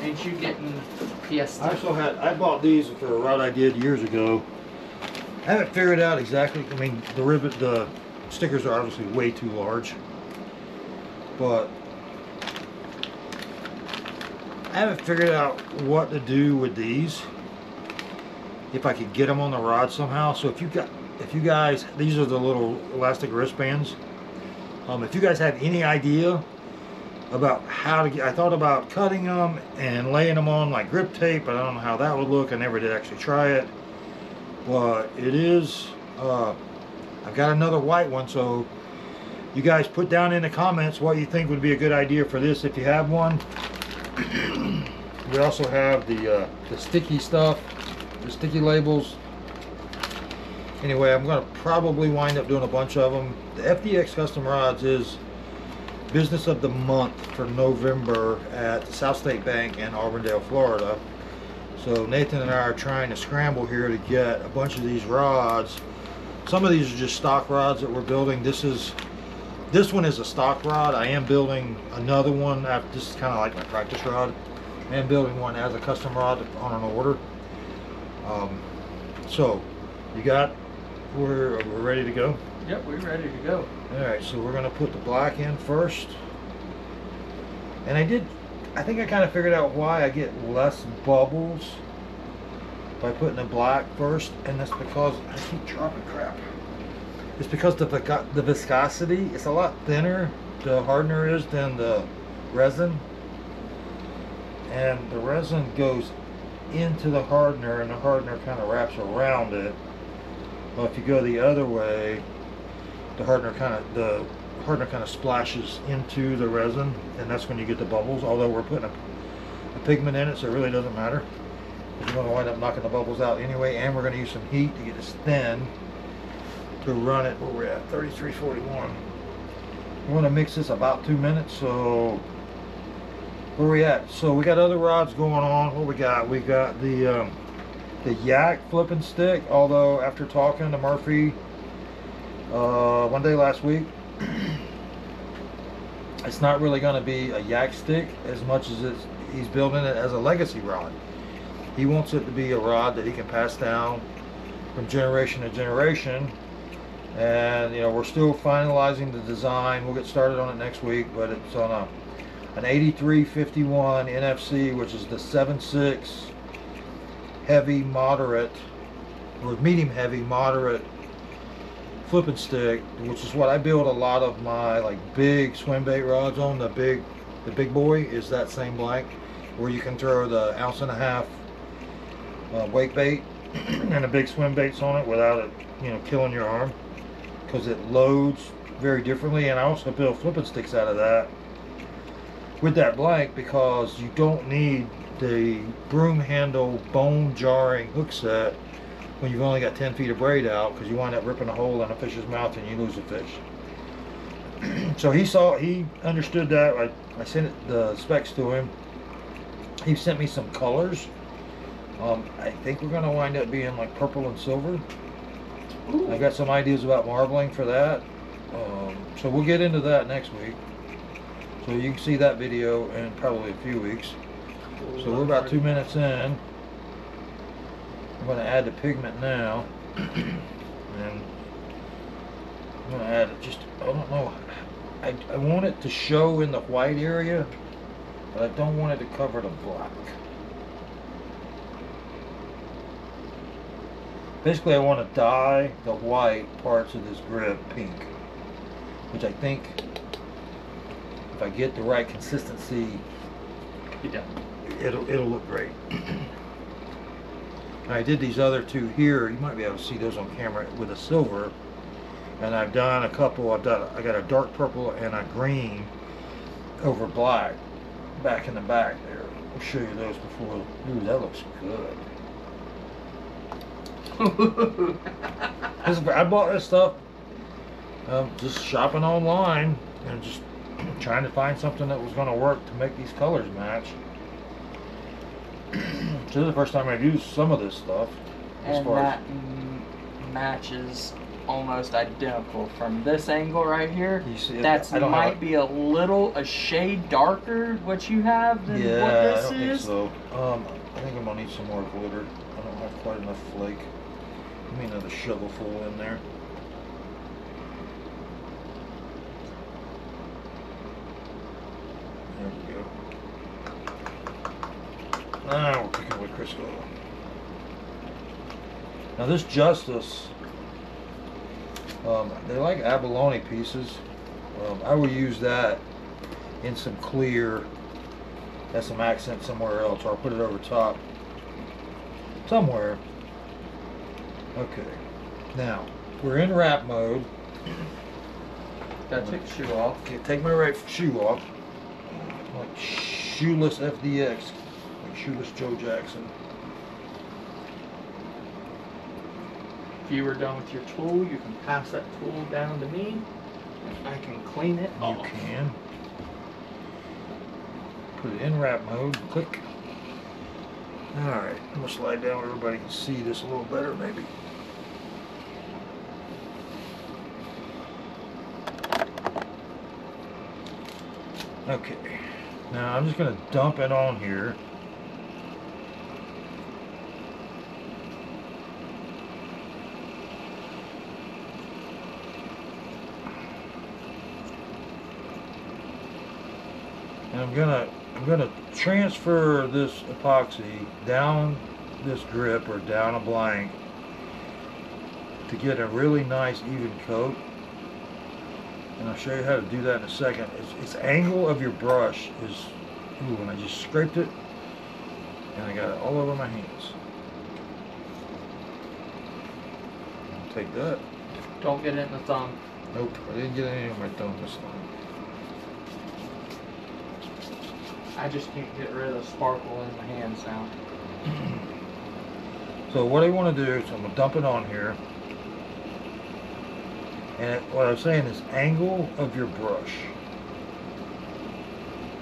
Ain't you getting PS? I bought these for a rod I did years ago. I haven't figured out exactly. I mean, the stickers are obviously way too large, but I haven't figured out what to do with these. If I could get them on the rod somehow. So if you guys, these are the little elastic wristbands. If you guys have any idea about how to get, I thought about cutting them and laying them on like grip tape, but I don't know how that would look. I never did actually try it, but it is, I've got another white one, so you guys put down in the comments what you think would be a good idea for this if you have one. We also have the sticky stuff, the sticky labels. Anyway, I'm gonna probably wind up doing a bunch of them. The FDx Custom Rods is business of the month for November at South State Bank in Auburndale, Florida. So Nathan and I are trying to scramble here to get a bunch of these rods. Some of these are just stock rods that we're building. This one is a stock rod. I am building another one. This is kind of like my practice rod. I am building one as a custom rod on an order. So we're ready to go. Yep, we're ready to go. Alright, so we're going to put the black in first. And I think I kind of figured out why I get less bubbles by putting the black first, and that's because, I keep dropping crap. It's because the viscosity is a lot thinner, the hardener is, than the resin. And the resin goes into the hardener, and the hardener kind of wraps around it. Well, if you go the other way, the hardener kind of splashes into the resin, and that's when you get the bubbles. Although we're putting a pigment in it, so it really doesn't matter. You're going to wind up knocking the bubbles out anyway, and we're going to use some heat to get this thin to run it where we're at, 3341. We're going to mix this about 2 minutes. So where we at? So we got other rods going on. What we got? We got the Yak flipping stick, although after talking to Murphy one day last week, it's not really going to be a Yak stick as much as it's, he's building it as a legacy rod. He wants it to be a rod that he can pass down from generation to generation. And, you know, we're still finalizing the design. We'll get started on it next week, but it's on an 8351 NFC, which is the 7.6 heavy moderate, or medium heavy moderate flipping stick, which is what I build a lot of my like big swim bait rods on. The big boy is that same blank where you can throw the 1.5 ounce wake bait and the big swim baits on it without it, you know, killing your arm, because it loads very differently. And I also build flipping sticks out of that with that blank, because you don't need the broom handle bone jarring hook set when you've only got 10 feet of braid out, because you wind up ripping a hole in a fish's mouth and you lose the fish. So he understood that. I sent the specs to him. He sent me some colors. I think we're going to wind up being like purple and silver. Ooh. I got some ideas about marbling for that. So we'll get into that next week. So you can see that video in probably a few weeks. So we're about 2 minutes in. I'm going to add the pigment now. And I'm going to add it just, I don't know. I want it to show in the white area, but I don't want it to cover the black. Basically, I want to dye the white parts of this grip pink, which I think, if I get the right consistency, yeah, it'll look great. I did these other two here. You might be able to see those on camera with a silver, and I've done a couple. I got a dark purple and a green over black back in the back there. I'll show you those before. Ooh, that looks good. I bought this stuff just shopping online and just trying to find something that was going to work to make these colors match. This is the first time I've used some of this stuff. And that matches almost identical from this angle right here. You see, that might be a shade darker what you have than what this is. Yeah, I don't think so. I think I'm going to need some more glitter. I don't have quite enough flake. Give me another shovelful in there. There we go. Now we're picking with Crisco. Now this Justice, they like abalone pieces. I will use that in some clear as some accent somewhere else, or I'll put it over top somewhere. Okay, now we're in wrap mode. Gotta take the shoe off. Okay, take my right shoe off. Like shoeless FDx, like Shoeless Joe Jackson. If you were done with your tool, you can pass that tool down to me, and I can clean it off. You can. Put it in wrap mode. Click. All right, I'm gonna slide down where everybody can see this a little better, maybe. Okay, now I'm just gonna dump it on here. And I'm gonna transfer this epoxy down this grip or down a blank to get a really nice even coat, and I'll show you how to do that in a second. It's angle of your brush is, ooh, and I just scraped it and I got it all over my hands. I'll take that. Don't get it in the thumb. Nope, I didn't get any on my thumb this time. I just can't get rid of the sparkle in my hands now. So what I want to do is I'm going to dump it on here. And what I'm saying is angle of your brush.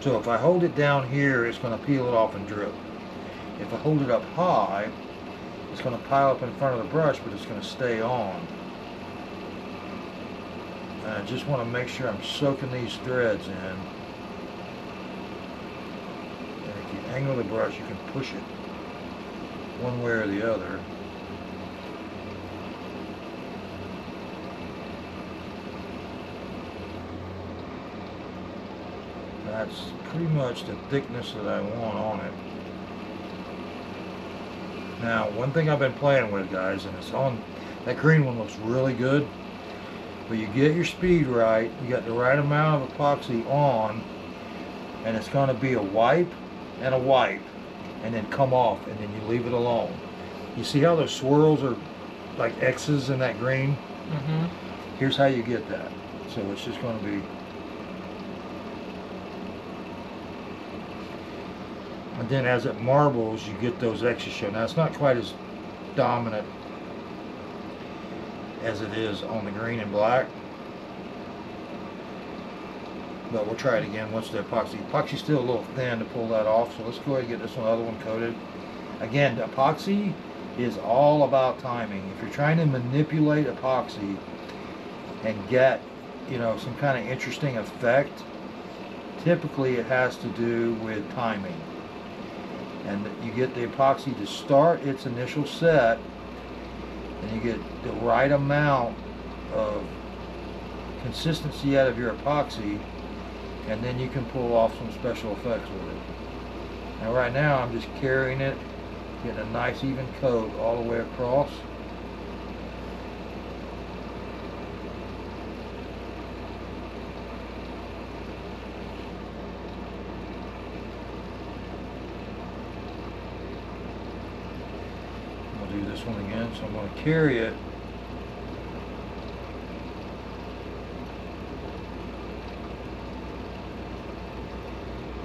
So if I hold it down here, it's going to peel it off and drip. If I hold it up high, it's going to pile up in front of the brush, but it's going to stay on. And I just want to make sure I'm soaking these threads in. And if you angle the brush, you can push it one way or the other. That's pretty much the thickness that I want on it. Now, one thing I've been playing with, guys, and it's on, that green one looks really good, but you get your speed right, you got the right amount of epoxy on, and it's going to be a wipe, and then come off, and then you leave it alone. You see how those swirls are like X's in that green? Mm-hmm. Here's how you get that. So it's just going to be... And then as it marbles, you get those X's show. Now, it's not quite as dominant as it is on the green and black. But we'll try it again once the epoxy. Epoxy's still a little thin to pull that off, so let's go ahead and get this one, other one coated. Again, the epoxy is all about timing. If you're trying to manipulate epoxy and get, you know, some kind of interesting effect, typically it has to do with timing. And you get the epoxy to start its initial set, and you get the right amount of consistency out of your epoxy, and then you can pull off some special effects with it. Now right now I'm just carrying it, getting a nice even coat all the way across. So I'm going to carry it .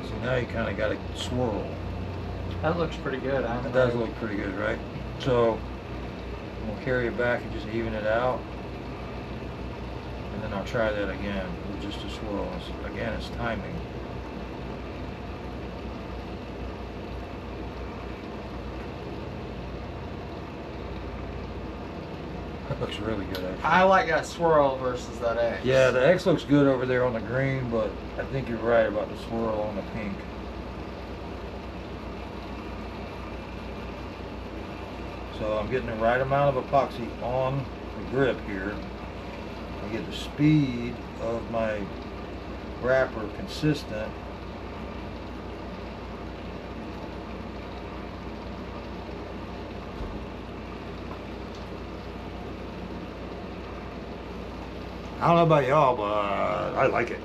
So now you kind of got a swirl. That looks pretty good. It does look pretty good, right? So I'm going to carry it back and just even it out, and then I'll try that again with just a swirl. Again, it's timing. Looks really good, actually. I like that swirl versus that X. Yeah, the X looks good over there on the green, but I think you're right about the swirl on the pink. So I'm getting the right amount of epoxy on the grip here. I get the speed of my wrapper consistent. I don't know about y'all, but I like it.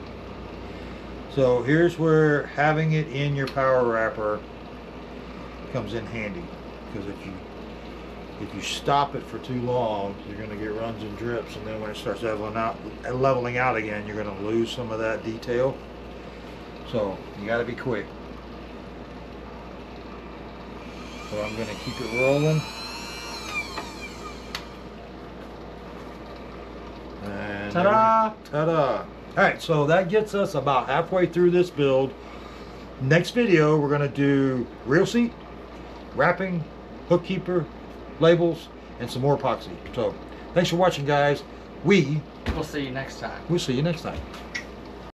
So here's where having it in your power wrapper comes in handy, because if you stop it for too long, you're going to get runs and drips, and then when it starts leveling out again, you're going to lose some of that detail. So you got to be quick. So I'm going to keep it rolling. Ta-da! Ta-da! Alright, so that gets us about halfway through this build. Next video, we're going to do reel seat, wrapping, hook keeper, labels, and some more epoxy. So, thanks for watching, guys. We'll see you next time.